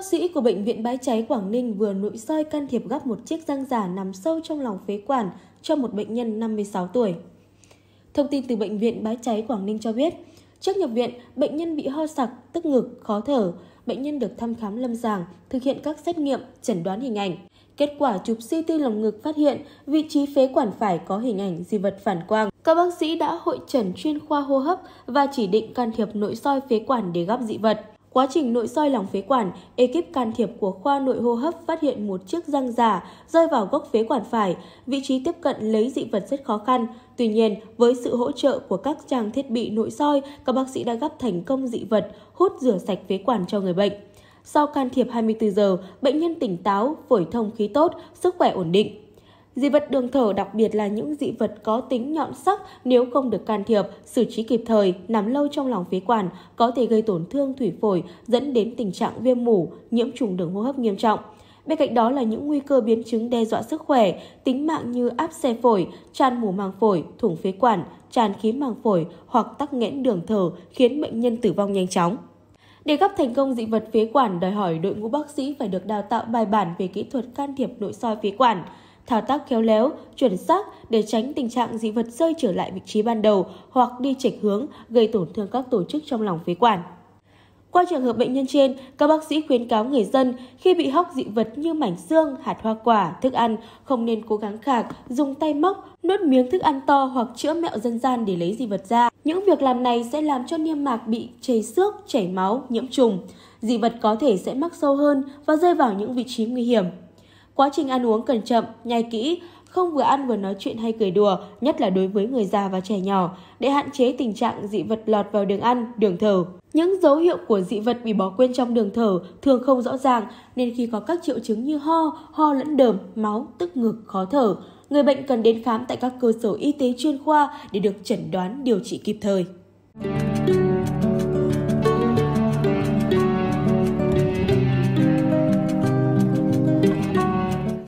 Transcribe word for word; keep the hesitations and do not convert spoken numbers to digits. Bác sĩ của Bệnh viện Bái Cháy Quảng Ninh vừa nội soi can thiệp gắp một chiếc răng giả nằm sâu trong lòng phế quản cho một bệnh nhân năm mươi sáu tuổi. Thông tin từ Bệnh viện Bái Cháy Quảng Ninh cho biết, trước nhập viện, bệnh nhân bị ho sặc, tức ngực, khó thở. Bệnh nhân được thăm khám lâm sàng, thực hiện các xét nghiệm, chẩn đoán hình ảnh. Kết quả chụp xê tê lồng ngực phát hiện vị trí phế quản phải có hình ảnh dị vật phản quang. Các bác sĩ đã hội chẩn chuyên khoa hô hấp và chỉ định can thiệp nội soi phế quản để gắp dị vật. Quá trình nội soi lòng phế quản, ekip can thiệp của khoa nội hô hấp phát hiện một chiếc răng giả rơi vào gốc phế quản phải, vị trí tiếp cận lấy dị vật rất khó khăn. Tuy nhiên, với sự hỗ trợ của các trang thiết bị nội soi, các bác sĩ đã gắp thành công dị vật, hút rửa sạch phế quản cho người bệnh. Sau can thiệp hai mươi tư giờ, bệnh nhân tỉnh táo, phổi thông khí tốt, sức khỏe ổn định. Dị vật đường thở, đặc biệt là những dị vật có tính nhọn sắc, nếu không được can thiệp, xử trí kịp thời, nằm lâu trong lòng phế quản, có thể gây tổn thương thủy phổi, dẫn đến tình trạng viêm mủ, nhiễm trùng đường hô hấp nghiêm trọng. Bên cạnh đó là những nguy cơ biến chứng đe dọa sức khỏe, tính mạng như áp xe phổi, tràn mủ màng phổi, thủng phế quản, tràn khí màng phổi hoặc tắc nghẽn đường thở, khiến bệnh nhân tử vong nhanh chóng. Để gắp thành công dị vật phế quản, đòi hỏi đội ngũ bác sĩ phải được đào tạo bài bản về kỹ thuật can thiệp nội soi phế quản, thao tác khéo léo, chuẩn xác để tránh tình trạng dị vật rơi trở lại vị trí ban đầu hoặc đi chệch hướng, gây tổn thương các tổ chức trong lòng phế quản. Qua trường hợp bệnh nhân trên, các bác sĩ khuyến cáo người dân khi bị hóc dị vật như mảnh xương, hạt hoa quả, thức ăn, không nên cố gắng khạc, dùng tay móc, nuốt miếng thức ăn to hoặc chữa mẹo dân gian để lấy dị vật ra. Những việc làm này sẽ làm cho niêm mạc bị trầy xước, chảy máu, nhiễm trùng. Dị vật có thể sẽ mắc sâu hơn và rơi vào những vị trí nguy hiểm. Quá trình ăn uống cần chậm, nhai kỹ, không vừa ăn vừa nói chuyện hay cười đùa, nhất là đối với người già và trẻ nhỏ, để hạn chế tình trạng dị vật lọt vào đường ăn, đường thở. Những dấu hiệu của dị vật bị bỏ quên trong đường thở thường không rõ ràng, nên khi có các triệu chứng như ho, ho lẫn đờm, máu, tức ngực, khó thở, người bệnh cần đến khám tại các cơ sở y tế chuyên khoa để được chẩn đoán điều trị kịp thời.